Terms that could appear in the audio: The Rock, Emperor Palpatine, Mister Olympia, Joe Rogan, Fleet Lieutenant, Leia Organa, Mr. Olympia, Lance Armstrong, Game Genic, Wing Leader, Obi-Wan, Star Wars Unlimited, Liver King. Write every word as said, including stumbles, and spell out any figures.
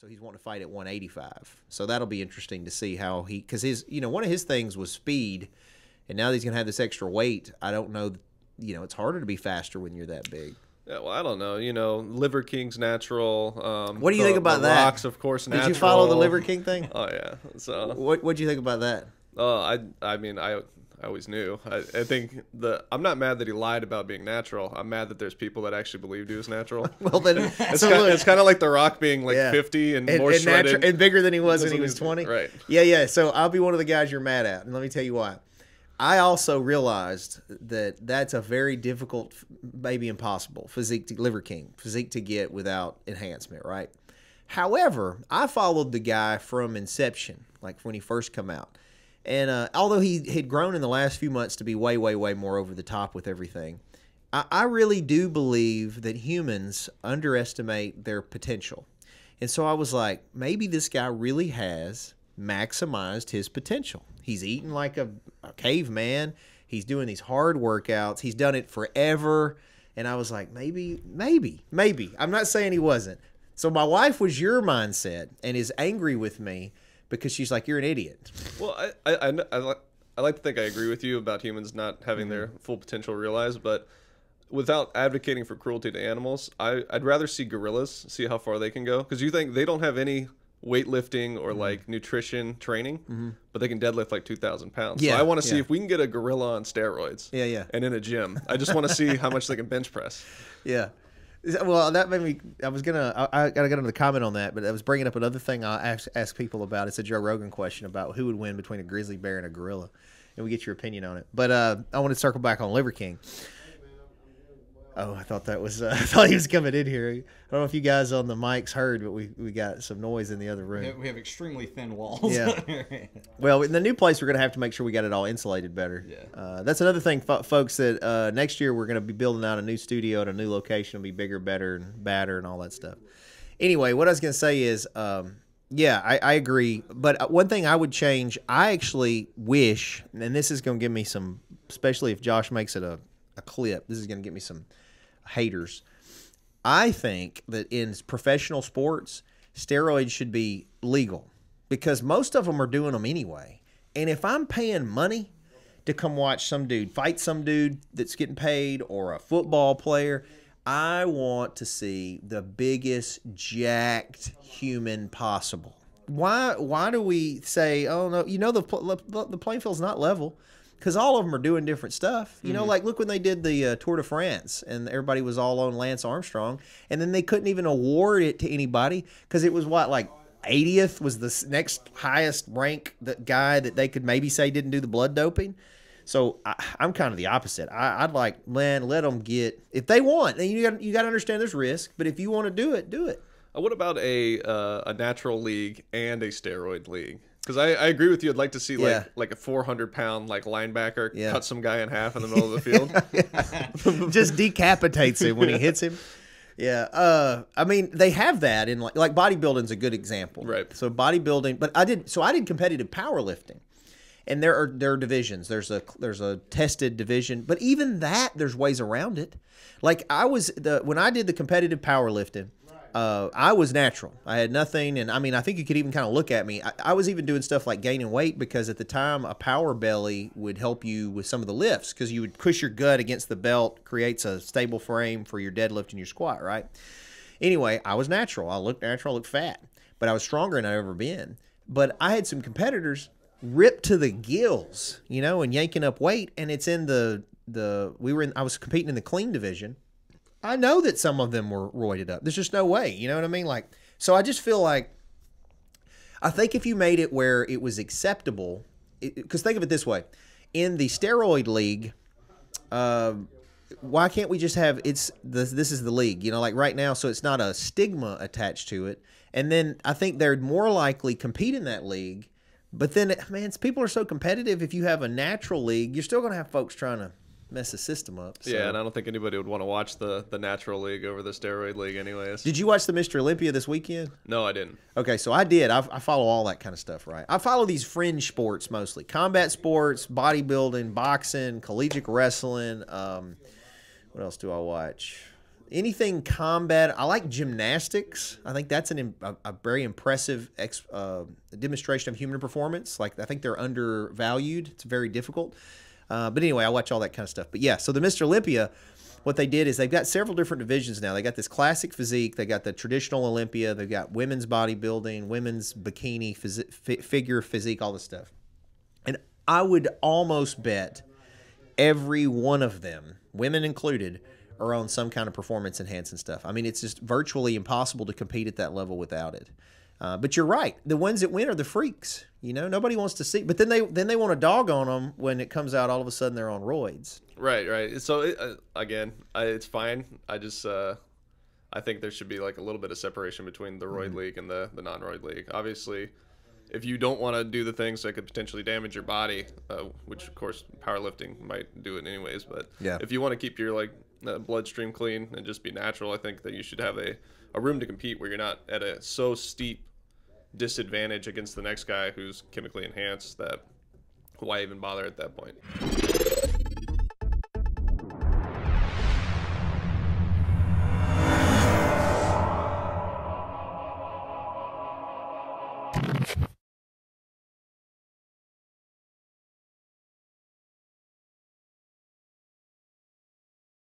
So he's wanting to fight at one eighty-five. So that'll be interesting to see how he, because his, you know, one of his things was speed, and now that he's going to have this extra weight, I don't know, you know, it's harder to be faster when you're that big. Yeah, well, I don't know. You know, Liver King's natural. Um, what do you the, think about the that? Rock's, of course, natural. Did you follow the Liver King thing? Oh yeah. So what what do you think about that? Oh, uh, I I mean I I always knew. I, I think the I'm not mad that he lied about being natural. I'm mad that there's people that actually believed he was natural. Well, then it's so kind of, it's kind of like The Rock being like yeah. fifty and, and more and shredded natural, and bigger than he was when he was twenty. Right. Yeah, yeah. So I'll be one of the guys you're mad at, and let me tell you why. I also realized that that's a very difficult, maybe impossible, physique to, Liver King, physique to get without enhancement, right? However, I followed the guy from inception, like when he first come out. And uh, although he had grown in the last few months to be way, way, way more over the top with everything, I, I really do believe that humans underestimate their potential. And so I was like, maybe this guy really has maximized his potential. He's eating like a, a caveman. He's doing these hard workouts. He's done it forever. And I was like, maybe, maybe, maybe. I'm not saying he wasn't. So my wife was your mindset and is angry with me because she's like, you're an idiot. Well, I, I, I, I, like, I like to think I agree with you about humans not having mm-hmm. their full potential realized, but without advocating for cruelty to animals, I, I'd rather see gorillas, see how far they can go. Because you think they don't have any weightlifting or mm-hmm. like nutrition training, mm-hmm. but they can deadlift like two thousand pounds. Yeah, so I want to see yeah. if we can get a gorilla on steroids. Yeah, yeah. And in a gym. I just want to see how much they can bench press. Yeah. Well, that made me, I was going to, I got to get another comment on that, but I was bringing up another thing I ask, ask people about. It's a Joe Rogan question about who would win between a grizzly bear and a gorilla. And we get your opinion on it. But uh, I want to circle back on Liver King. Oh, I thought that was, uh, I thought he was coming in here. I don't know if you guys on the mics heard, but we, we got some noise in the other room. We have, we have extremely thin walls. Yeah. Well, in the new place, we're going to have to make sure we got it all insulated better. Yeah. Uh, that's another thing, fo folks, that uh, next year we're going to be building out a new studio at a new location. It'll be bigger, better, and badder and all that stuff. Anyway, what I was going to say is, um, yeah, I, I agree. But one thing I would change, I actually wish, and this is going to give me some, especially if Josh makes it a, a clip, this is going to give me some haters. I think that in professional sports, steroids should be legal because most of them are doing them anyway. And if I'm paying money to come watch some dude fight some dude that's getting paid or a football player, I want to see the biggest jacked human possible. Why, why do we say, oh, no, you know, the, the playing field's not level? Because all of them are doing different stuff. You know, mm-hmm. like look when they did the uh, Tour de France and everybody was all on Lance Armstrong. And then they couldn't even award it to anybody because it was what, like eightieth was the next highest rank that guy that they could maybe say didn't do the blood doping. So I, I'm kind of the opposite. I, I'd like, man, let them get, if they want. And you got you got to understand there's risk. But if you want to do it, do it. What about a, uh, a natural league and a steroid league? Because I, I agree with you. I'd like to see like yeah. like a four hundred pound like linebacker yeah. cut some guy in half in the middle of the field. Just decapitates him when yeah. he hits him. Yeah. Uh, I mean, they have that in like, like bodybuilding's a good example. Right. So bodybuilding, but I did so I did competitive powerlifting, and there are there are divisions. There's a there's a tested division, but even that there's ways around it. Like I was the when I did the competitive powerlifting. Uh, I was natural. I had nothing. And I mean, I think you could even kind of look at me. I, I was even doing stuff like gaining weight because at the time a power belly would help you with some of the lifts because you would push your gut against the belt, creates a stable frame for your deadlift and your squat, right? Anyway, I was natural. I looked natural, I looked fat, but I was stronger than I've ever been. But I had some competitors ripped to the gills, you know, and yanking up weight. And it's in the, the, we were in, I was competing in the clean division. I know that some of them were roided up. There's just no way. You know what I mean? Like, so I just feel like, I think if you made it where it was acceptable, because think of it this way, in the steroid league, uh, why can't we just have, it's this, this is the league, you know, like right now, so it's not a stigma attached to it. And then I think they're more likely compete in that league. But then, man, people are so competitive. If you have a natural league, you're still going to have folks trying to mess the system up. So. Yeah, and I don't think anybody would want to watch the, the natural league over the steroid league anyways. Did you watch the Mister Olympia this weekend? No, I didn't. Okay, so I did. I, I follow all that kind of stuff, right? I follow these fringe sports mostly. Combat sports, bodybuilding, boxing, collegiate wrestling. Um, what else do I watch? anything combat. I like gymnastics. I think that's an a, a very impressive ex, uh, demonstration of human performance. Like, I think they're undervalued. It's very difficult. Uh, but anyway, I watch all that kind of stuff. But yeah, so the Mister Olympia, what they did is they've got several different divisions now. They got this classic physique. They got the traditional Olympia. They've got women's bodybuilding, women's bikini, phys fi figure physique, all this stuff. And I would almost bet every one of them, women included, are on some kind of performance enhancing stuff. I mean, it's just virtually impossible to compete at that level without it. Uh, but you're right. The ones that win are the freaks. You know, nobody wants to see. But then they then they want a dog on them when it comes out. All of a sudden, they're on roids. Right, right. So it, uh, again, I, it's fine. I just uh, I think there should be like a little bit of separation between the roid mm-hmm. league and the the non-roid league. Obviously, if you don't want to do the things that could potentially damage your body, uh, which of course powerlifting might do it anyways. But yeah, if you want to keep your like uh, bloodstream clean and just be natural, I think that you should have a a room to compete where you're not at a so steep disadvantage against the next guy who's chemically enhanced that why even bother at that point.